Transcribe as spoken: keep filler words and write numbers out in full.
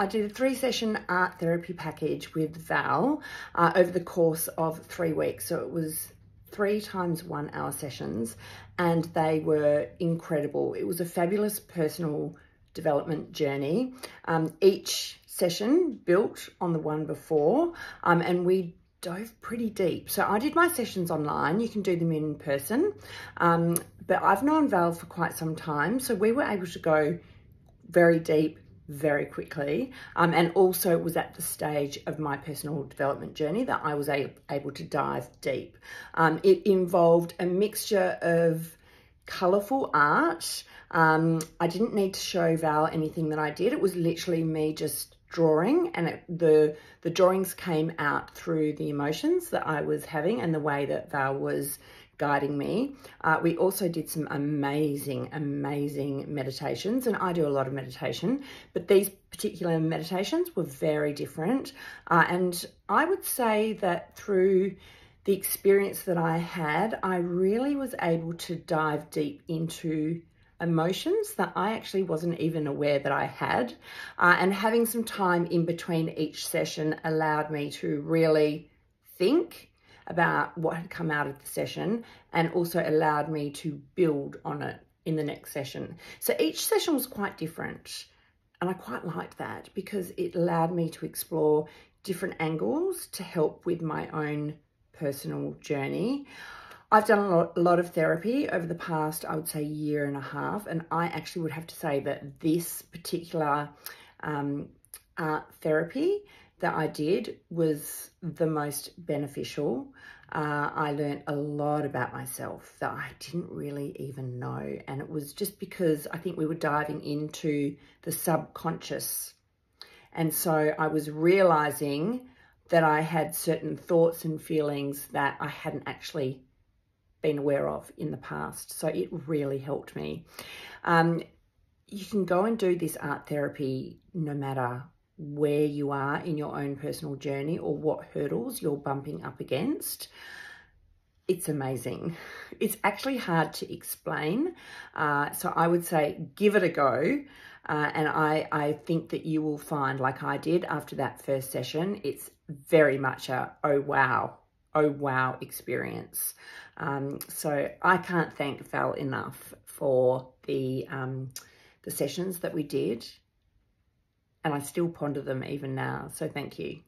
I did a three session art therapy package with Val uh, over the course of three weeks. So it was three times one hour sessions and they were incredible. It was a fabulous personal development journey. Um, each session built on the one before um, and we dove pretty deep. So I did my sessions online. You can do them in person, um, but I've known Val for quite some time. So we were able to go very deep, very quickly, um, and also was at the stage of my personal development journey that I was a able to dive deep. Um, it involved a mixture of colourful art. Um, I didn't need to show Val anything that I did. It was literally me just drawing, and it, the the drawings came out through the emotions that I was having and the way that Val was guiding me. Uh, we also did some amazing, amazing meditations, and I do a lot of meditation, but these particular meditations were very different. Uh, and I would say that through the experience that I had, I really was able to dive deep into emotions that I actually wasn't even aware that I had. Uh, and having some time in between each session allowed me to really think about what had come out of the session, and also allowed me to build on it in the next session. So each session was quite different, and I quite liked that because it allowed me to explore different angles to help with my own personal journey. I've done a lot of therapy over the past, I would say, year and a half, and I actually would have to say that this particular um, art therapy that I did was the most beneficial. Uh, I learned a lot about myself that I didn't really even know. And it was just because I think we were diving into the subconscious. And so I was realizing that I had certain thoughts and feelings that I hadn't actually been aware of in the past. So it really helped me. Um, you can go and do this art therapy no matter where you are in your own personal journey or what hurdles you're bumping up against. It's amazing. It's actually hard to explain. Uh, so I would say give it a go. Uh, and I, I think that you will find, like I did after that first session, it's very much a, oh, wow, oh, wow experience. Um, so I can't thank Val enough for the, um, the sessions that we did. And I still ponder them even now. So thank you.